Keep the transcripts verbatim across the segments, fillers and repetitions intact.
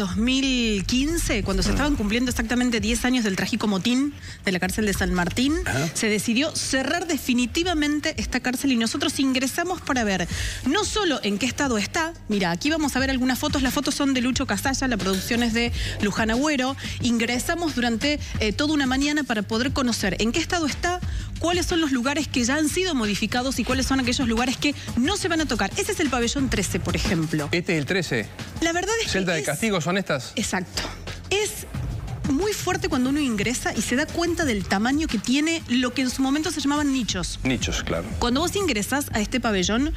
dos mil quince, cuando se estaban cumpliendo exactamente diez años del trágico motín de la cárcel de San Martín, ¿ah? Se decidió cerrar definitivamente esta cárcel y nosotros ingresamos para ver no solo en qué estado está. Mira, aquí vamos a ver algunas fotos. Las fotos son de Lucho Casalla, la producción es de Luján Agüero. Ingresamos durante eh, toda una mañana para poder conocer en qué estado está, cuáles son los lugares que ya han sido modificados y cuáles son aquellos lugares que no se van a tocar. Ese es el pabellón trece, por ejemplo. Este es el trece. La verdad es que... ¿celda de castigo son estas? Exacto. Es muy fuerte cuando uno ingresa y se da cuenta del tamaño que tiene lo que en su momento se llamaban nichos. Nichos, claro. Cuando vos ingresás a este pabellón,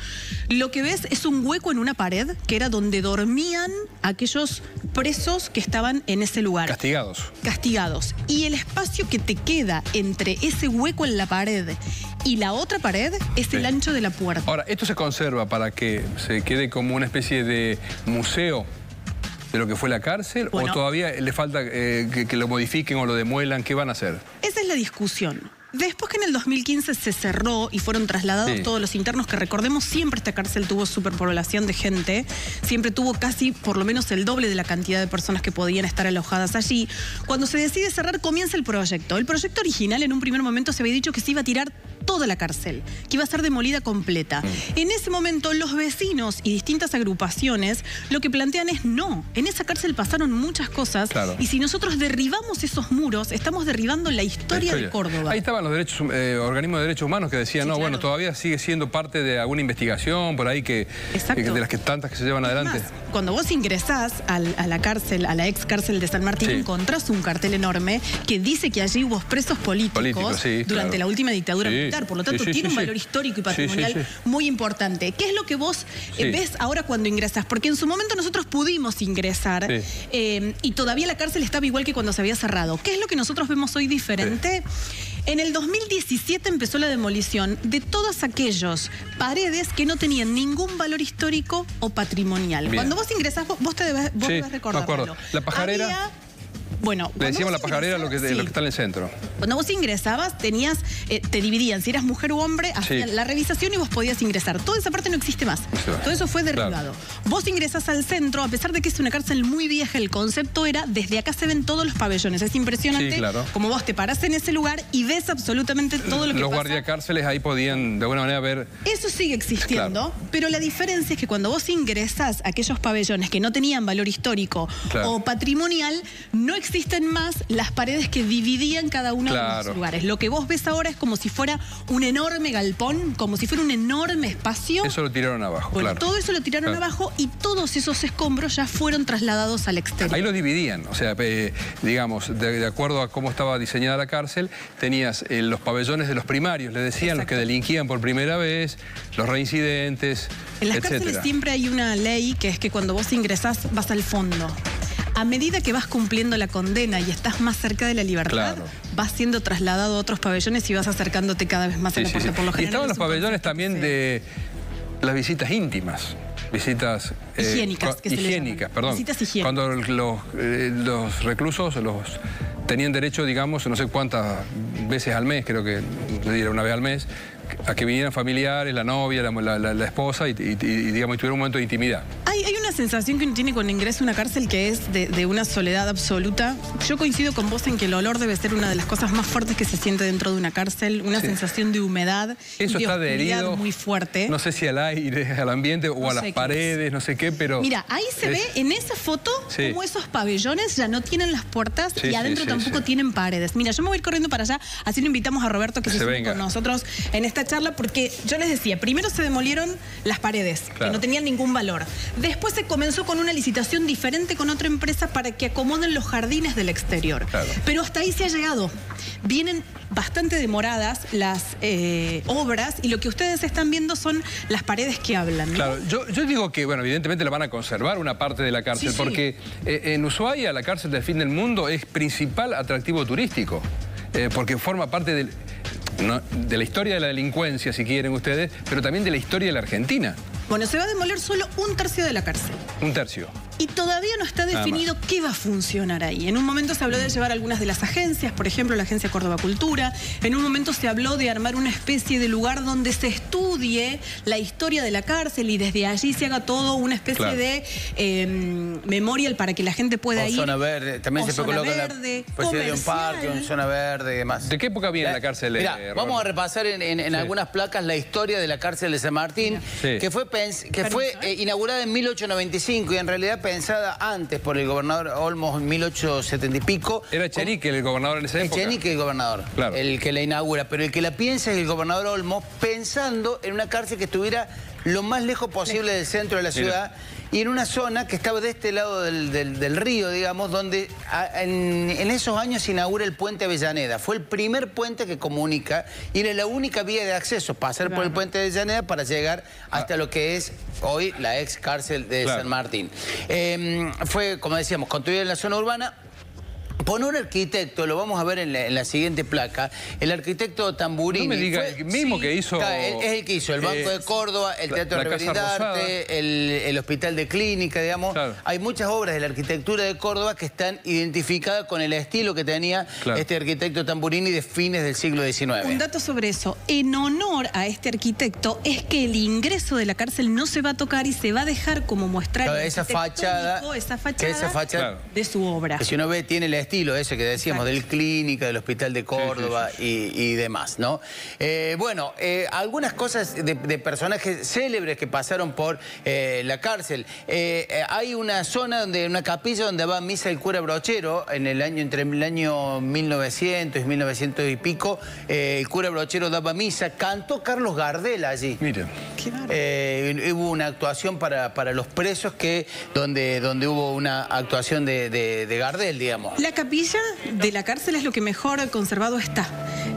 lo que ves es un hueco en una pared que era donde dormían aquellos presos que estaban en ese lugar. Castigados. Castigados. Y el espacio que te queda entre ese hueco en la pared y la otra pared es sí. el ancho de la puerta. Ahora, esto se conserva para que se quede como una especie de museo de lo que fue la cárcel, bueno, o todavía le falta eh, que, que lo modifiquen o lo demuelan, ¿qué van a hacer? Esa es la discusión. Después que en el dos mil quince se cerró y fueron trasladados sí. todos los internos, que recordemos siempre esta cárcel tuvo superpoblación de gente, siempre tuvo casi por lo menos el doble de la cantidad de personas que podían estar alojadas allí. Cuando se decide cerrar comienza el proyecto. El proyecto original en un primer momento se había dicho que se iba a tirar toda la cárcel, que iba a ser demolida completa. Mm. En ese momento los vecinos y distintas agrupaciones lo que plantean es no, en esa cárcel pasaron muchas cosas claro. y si nosotros derribamos esos muros estamos derribando la historia, la historia. de Córdoba. Ahí estaban los derechos, eh, organismos de derechos humanos que decían, sí, no, claro. bueno, todavía sigue siendo parte de alguna investigación por ahí que, eh, de las que tantas que se llevan Además, adelante. Cuando vos ingresás al, a la cárcel, a la ex cárcel de San Martín, sí. encontrás un cartel enorme que dice que allí hubo presos políticos Político, sí, durante claro. la última dictadura sí. militar. Por lo tanto, sí, sí, tiene sí, un valor sí. histórico y patrimonial sí, sí, sí. muy importante. ¿Qué es lo que vos eh, sí. ves ahora cuando ingresás? Porque en su momento nosotros pudimos ingresar sí. eh, y todavía la cárcel estaba igual que cuando se había cerrado. ¿Qué es lo que nosotros vemos hoy diferente? Sí. En el dos mil diecisiete empezó la demolición de todas aquellas paredes que no tenían ningún valor histórico o patrimonial. Bien. Cuando vos ingresás, vos, vos te debes, vos sí, debes recordarlo. La pajarera... Había... Bueno, le decíamos la pajarera lo que, sí. lo que está en el centro. Cuando vos ingresabas, tenías, eh, te dividían. Si eras mujer o hombre, hacían sí. la revisación y vos podías ingresar. Toda esa parte no existe más. Sí. Todo eso fue derribado. Claro. Vos ingresás al centro, a pesar de que es una cárcel muy vieja, el concepto era, desde acá se ven todos los pabellones. Es impresionante sí, claro. como vos te parás en ese lugar y ves absolutamente todo lo que los pasa. Los guardiacárceles ahí podían, de alguna manera, ver... Eso sigue existiendo, claro. pero la diferencia es que cuando vos ingresás a aquellos pabellones que no tenían valor histórico claro. o patrimonial, no existen Existen más las paredes que dividían cada uno claro. de los lugares. Lo que vos ves ahora es como si fuera un enorme galpón, como si fuera un enorme espacio. Eso lo tiraron abajo, bueno, claro. todo eso lo tiraron claro. abajo y todos esos escombros ya fueron trasladados al exterior. Ahí lo dividían, o sea, eh, digamos, de, de acuerdo a cómo estaba diseñada la cárcel, tenías eh, los pabellones de los primarios, le decían, Exacto. los que delinquían por primera vez, los reincidentes, en las etcétera. Cárceles siempre hay una ley que es que cuando vos ingresás vas al fondo. A medida que vas cumpliendo la condena y estás más cerca de la libertad, claro. vas siendo trasladado a otros pabellones y vas acercándote cada vez más sí, a la puerta. Sí, sí. Por lo general, y estaban los pabellones también sí. de las visitas íntimas. Visitas eh, higiénicas, que higiénicas se perdón. Visitas higiénicas. Cuando los, eh, los reclusos los tenían derecho, digamos, no sé cuántas veces al mes, creo que era una vez al mes, a que vinieran familiares, la novia, la, la, la, la esposa y, y, y digamos, tuviera un momento de intimidad. Hay, hay una sensación que uno tiene cuando ingresa a una cárcel que es de, de una soledad absoluta. Yo coincido con vos en que el olor debe ser una de las cosas más fuertes que se siente dentro de una cárcel, una sí. sensación de humedad, eso de está adherido muy fuerte. No sé si al aire, al ambiente o no a las paredes, no sé qué, pero... Mira, ahí se es... ve en esa foto sí. cómo esos pabellones ya no tienen las puertas sí, y adentro sí, sí, tampoco sí. tienen paredes. Mira, yo me voy a ir corriendo para allá, así lo invitamos a Roberto que se, se venga con nosotros en esta charla, porque yo les decía, primero se demolieron las paredes, claro. que no tenían ningún valor. Después se comenzó con una licitación diferente con otra empresa para que acomoden los jardines del exterior. Claro. Pero hasta ahí se ha llegado. Vienen bastante demoradas las eh, obras y lo que ustedes están viendo son las paredes que hablan, ¿no? Claro, yo, yo digo que, bueno, evidentemente la van a conservar una parte de la cárcel, sí, sí. porque eh, en Ushuaia la cárcel del fin del mundo es principal atractivo turístico, eh, porque forma parte del... No, de la historia de la delincuencia, si quieren ustedes, pero también de la historia de la Argentina. Bueno, se va a demoler solo un tercio de la cárcel. Un tercio. y todavía no está definido qué va a funcionar ahí. En un momento se habló de llevar algunas de las agencias, por ejemplo, la Agencia Córdoba Cultura. En un momento se habló de armar una especie de lugar donde se estudie la historia de la cárcel y desde allí se haga todo una especie claro. de eh, memorial para que la gente pueda o ir. Zona verde, también o se zona verde, la comercial. De un parque, un zona verde y demás. ¿De qué época viene la, la cárcel? Mirá, eh, vamos a repasar en, en, en sí. algunas placas la historia de la cárcel de San Martín, sí. que fue, que fue eh, inaugurada en mil ochocientos noventa y cinco y en realidad pensada antes por el gobernador Olmos en mil ochocientos setenta y pico. Era Echenique el gobernador en esa época. Echenique el gobernador, claro. el que la inaugura. Pero el que la piensa es el gobernador Olmos, pensando en una cárcel que estuviera lo más lejos posible del centro de la ciudad. Mira. Y en una zona que estaba de este lado del, del, del río, digamos, donde a, en, en esos años se inaugura el puente Avellaneda. Fue el primer puente que comunica y era la única vía de acceso, pasar claro. por el puente Avellaneda para llegar hasta ah. lo que es hoy la ex cárcel de claro. San Martín. Eh, fue, como decíamos, construida en la zona urbana. Pone un arquitecto, lo vamos a ver en la, en la siguiente placa, el arquitecto Tamburini. No me diga, fue, el mismo sí, que hizo... Está, el, es el que hizo el Banco eh, de Córdoba, el Teatro Rivera Indarte, el, el Hospital de Clínicas, digamos. Claro. Hay muchas obras de la arquitectura de Córdoba que están identificadas con el estilo que tenía claro. este arquitecto Tamburini de fines del siglo diecinueve. Un dato sobre eso, en honor a este arquitecto, es que el ingreso de la cárcel no se va a tocar y se va a dejar como muestral claro, esa, fachada, esa fachada, esa fachada claro. de su obra. Que si uno ve, tiene el estilo. Estilo ese que decíamos, Exacto. del Clínica, del Hospital de Córdoba sí, sí, sí. Y, y demás, ¿no? Eh, bueno, eh, algunas cosas de, de personajes célebres que pasaron por eh, la cárcel. Eh, eh, hay una zona, donde una capilla donde va a misa el cura Brochero, en el año, entre el año mil novecientos y mil novecientos y pico, eh, el cura Brochero daba misa, cantó Carlos Gardel allí. Mira. Eh, hubo una actuación para, para los presos que donde, donde hubo una actuación de, de, de Gardel, digamos. La capilla de la cárcel es lo que mejor conservado está.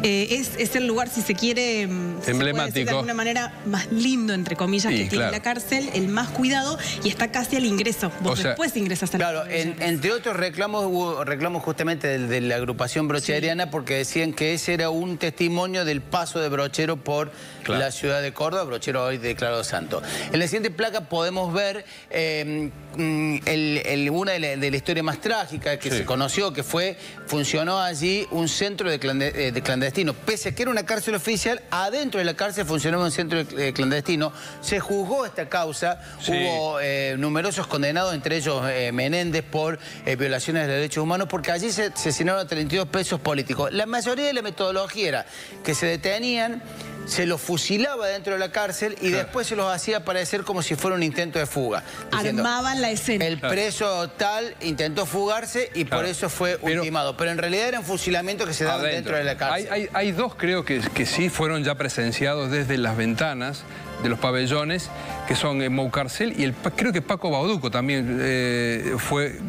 Eh, es, es el lugar, si se quiere, emblemático, se de alguna manera más lindo, entre comillas, sí, que claro. tiene la cárcel, el más cuidado, y está casi al ingreso. Vos o después sea, ingresas a la Claro, en, entre otros reclamos, hubo reclamos justamente de, de la agrupación brocheriana, sí. porque decían que ese era un testimonio del paso de Brochero por claro. la ciudad de Córdoba, Brochero hoy declarado santo. En la siguiente placa podemos ver eh, el, el, una de la, de la historia más trágica que sí. se conoció, que fue, funcionó allí un centro de, clande, de clandestino. Pese a que era una cárcel oficial, adentro de la cárcel funcionaba un centro de clandestino. Se juzgó esta causa, sí. hubo eh, numerosos condenados, entre ellos eh, Menéndez, por eh, violaciones de los derechos humanos, porque allí se asesinaron a treinta y dos presos políticos. La mayoría de la metodología era que se detenían, se los fusilaba dentro de la cárcel y claro. después se los hacía aparecer como si fuera un intento de fuga. Diciendo, armaban la escena. El preso tal intentó fugarse y claro. por eso fue ultimado. Pero, Pero en realidad eran fusilamientos que se daban adentro. dentro de la cárcel. Hay, hay, hay dos, creo que, que sí fueron ya presenciados desde las ventanas de los pabellones, que son en Moucarcel y el, creo que Paco Bauduco también eh, fue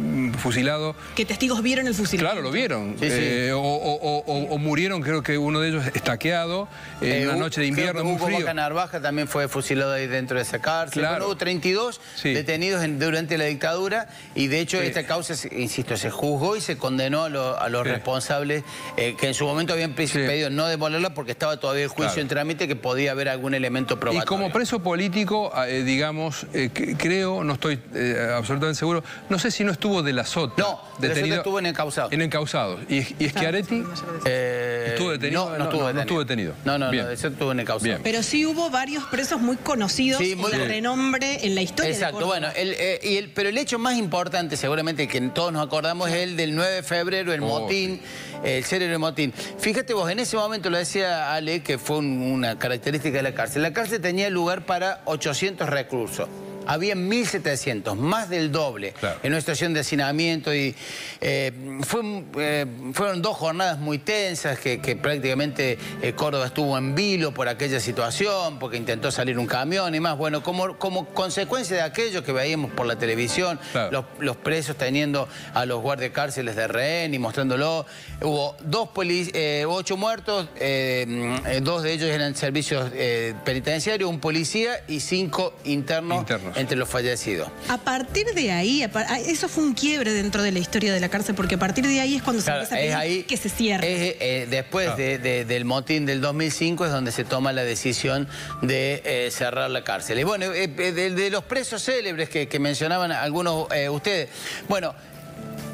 fusilado. ¿Qué testigos vieron el fusilamiento? Claro, lo vieron. Sí, sí. Eh, o, o, o, o murieron, creo que uno de ellos estaqueado eh, en una noche de invierno muy frío. Baca Narvaja también fue fusilado ahí dentro de esa cárcel. Claro. Bueno, hubo treinta y dos sí. detenidos en, durante la dictadura y de hecho sí. esta causa, insisto, se juzgó y se condenó a, lo, a los sí. responsables eh, que en su momento habían pedido sí. no demolerla porque estaba todavía el juicio claro. en trámite que podía haber algún elemento probatorio. Como preso político, eh, digamos, eh, creo, no estoy eh, absolutamente seguro, no sé si no estuvo de la Sota. No, de la Sota estuvo en Encausados. En Encausados. ¿Y, y Schiaretti? Eh, ¿Estuvo detenido? No, no, no, estuvo, no, detenido. no estuvo detenido. No, no, Bien. no, de Sota estuvo en Encausados. Pero sí hubo varios presos muy conocidos, sí, muy de bien. renombre en la historia. Exacto, de bueno, el, eh, y el, pero el hecho más importante, seguramente, que todos nos acordamos, es el del nueve de febrero, el oh, motín, sí. el célebre motín. Fíjate vos, en ese momento lo decía Ale, que fue un, una característica de la cárcel. La cárcel tenía lugar para ochocientos reclusos. Había mil setecientos, más del doble, claro. en una situación de hacinamiento. Y, eh, fue, eh, fueron dos jornadas muy tensas que, que prácticamente eh, Córdoba estuvo en vilo por aquella situación, porque intentó salir un camión y más. Bueno, como, como consecuencia de aquello que veíamos por la televisión, claro. los, los presos teniendo a los guardiacárceles de rehén y mostrándolo, hubo dos polic eh, ocho muertos, eh, dos de ellos eran servicios eh, penitenciarios, un policía y cinco internos. internos. entre los fallecidos. A partir de ahí, eso fue un quiebre dentro de la historia de la cárcel, porque a partir de ahí es cuando claro, se empieza a pedir ahí, que se cierre. Es, eh, después claro. de, de, del motín del dos mil cinco es donde se toma la decisión de eh, cerrar la cárcel. Y bueno, eh, de, de los presos célebres que, que mencionaban algunos eh, ustedes, bueno...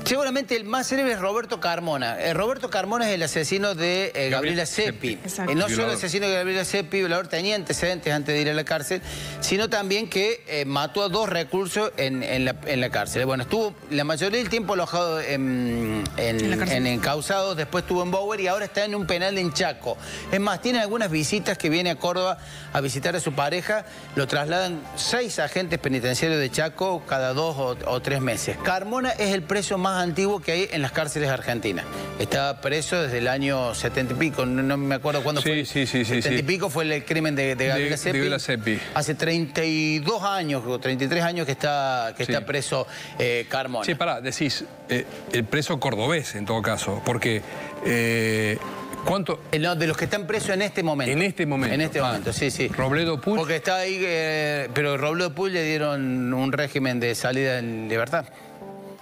Seguramente el más célebre es Roberto Carmona. Eh, Roberto Carmona es el asesino de eh, Gabriela Seppi. Eh, no solo el asesino de Gabriela Seppi, violador, tenía antecedentes antes de ir a la cárcel, sino también que eh, mató a dos reclusos en, en, la, en la cárcel. Bueno, estuvo la mayoría del tiempo alojado en, en, ¿En, en encausados, después estuvo en Bower y ahora está en un penal en Chaco. Es más, tiene algunas visitas que viene a Córdoba a visitar a su pareja. Lo trasladan seis agentes penitenciarios de Chaco cada dos o, o tres meses. Carmona es el preso más antiguo que hay en las cárceles argentinas. Estaba preso desde el año setenta y pico, no, no me acuerdo cuándo sí, fue. Sí, sí, sí. setenta y sí. pico fue el crimen de, de Gabriela Seppi. De, de Seppi. Hace treinta y dos años o treinta y tres años que está, que sí. está preso eh, Carmona. Sí, pará, decís, eh, el preso cordobés en todo caso, porque... Eh... ¿Cuánto? No, de los que están presos en este momento. En este momento. En este ah, momento, sí, sí. Robledo Puch. Porque está ahí, eh, pero Robledo Puch le dieron un régimen de salida en libertad.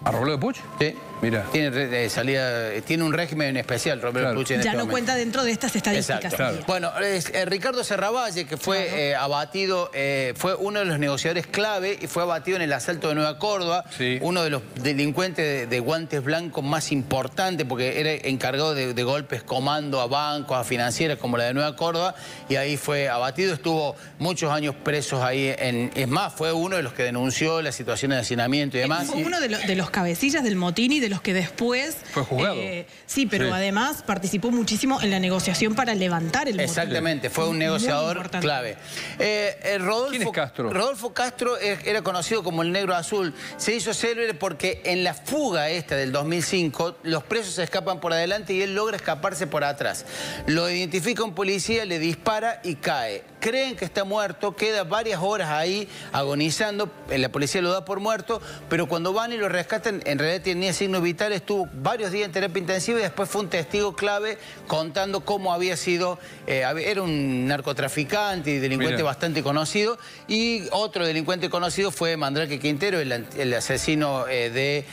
¿A Robledo Puch? Sí. Mira. Tiene, eh, salida, tiene un régimen especial Robledo claro. Puch en ya este no momento. Cuenta dentro de estas estadísticas. Claro. Bueno, es, eh, Ricardo Cerravalle, que fue claro. eh, abatido, eh, fue uno de los negociadores clave y fue abatido en el asalto de Nueva Córdoba. Sí. Uno de los delincuentes de, de guantes blancos más importantes, porque era encargado de, de golpes comando a bancos, a financieras como la de Nueva Córdoba, y ahí fue abatido. Estuvo muchos años presos ahí. En, es más, fue uno de los que denunció la situación de hacinamiento y demás. Fue uno de, lo, de los cabecillas del motín y de los que después... Fue juzgado. Eh, sí, pero sí. además participó muchísimo en la negociación para levantar el motín. Exactamente, fue un negociador clave. Eh, eh, Rodolfo, ¿Quién es Castro? Rodolfo Castro era conocido como el Negro Azul. Se hizo célebre porque en la fuga esta del dos mil cinco los presos se escapan por adelante y él logra escaparse por atrás. Lo identifica un policía, le dispara y cae. Creen que está muerto, queda varias horas ahí agonizando, la policía lo da por muerto, pero cuando van y lo rescatan, en realidad tenía signos vitales, estuvo varios días en terapia intensiva y después fue un testigo clave contando cómo había sido, eh, era un narcotraficante y delincuente Mira. bastante conocido, y otro delincuente conocido fue Mandrake Quintero, el, el asesino eh, del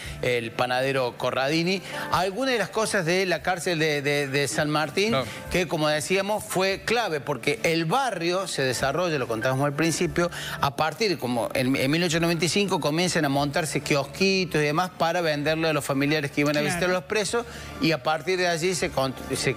de, panadero Corradini. Algunas de las cosas de la cárcel de, de, de San Martín, no. que como decíamos, fue clave, porque el barrio se desarrolla, lo contábamos al principio, a partir, como en, en mil ochocientos noventa y cinco comienzan a montarse kiosquitos y demás para venderle a los familiares que iban a claro. visitar a los presos, y a partir de allí se, con, se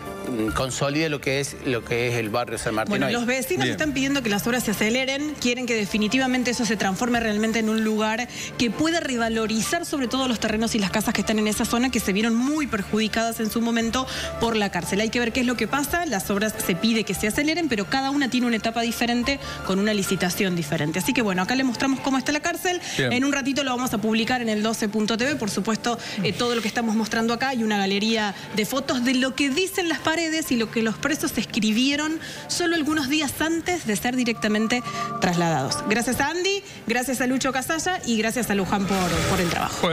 consolida lo que es lo que es el barrio San Martín. Bueno, hoy. Los vecinos Bien. están pidiendo que las obras se aceleren, quieren que definitivamente eso se transforme realmente en un lugar que pueda revalorizar sobre todo los terrenos y las casas que están en esa zona, que se vieron muy perjudicadas en su momento por la cárcel. Hay que ver qué es lo que pasa, las obras se pide que se aceleren, pero cada una tiene una etapa diferente, con una licitación diferente. Así que bueno, acá le mostramos cómo está la cárcel. Bien. En un ratito lo vamos a publicar en el doce punto tv. Por supuesto, eh, todo lo que estamos mostrando acá, hay una galería de fotos de lo que dicen las paredes y lo que los presos escribieron solo algunos días antes de ser directamente trasladados. Gracias a Andy, gracias a Lucho Casalla y gracias a Luján por, por el trabajo. Bueno.